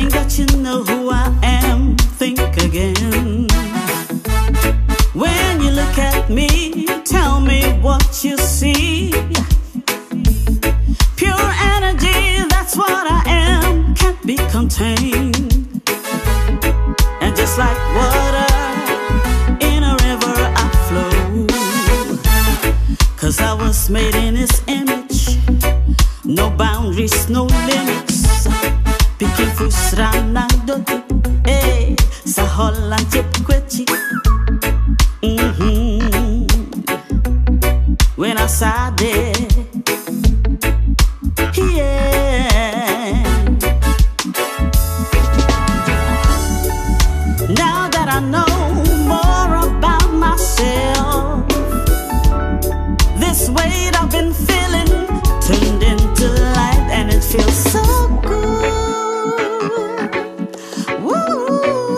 ain't got you know who I am, think again. When you look at me, tell me what you see. Pure energy, that's what I am, can't be contained. And just like water in a river I flow, 'cause I was made in His image, no boundaries, no limits. Picking fusrana dodu, eh, sahola jepkwechi. When I saw it, yeah. Now that I know more about myself, this weight I've been feeling turned into light, and it feels so good. Woo,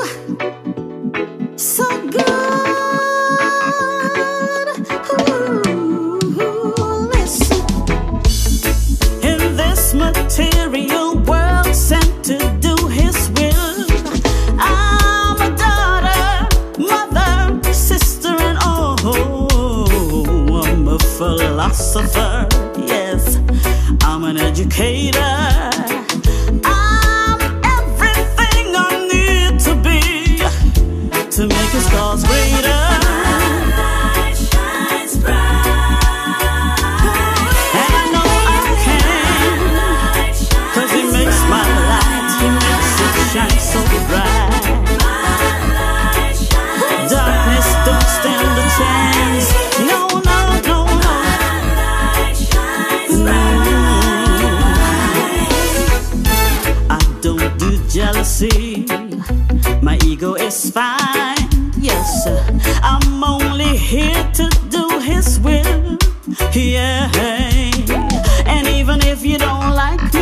so good. Material world sent to do His will. I'm a daughter, mother, sister, and oh, I'm a philosopher. Yes, I'm an educator. I'm everything I need to be to make His cause greater. Jealousy, my ego is fine. Yes, I'm only here to do His will. Yeah, and even if you don't like me,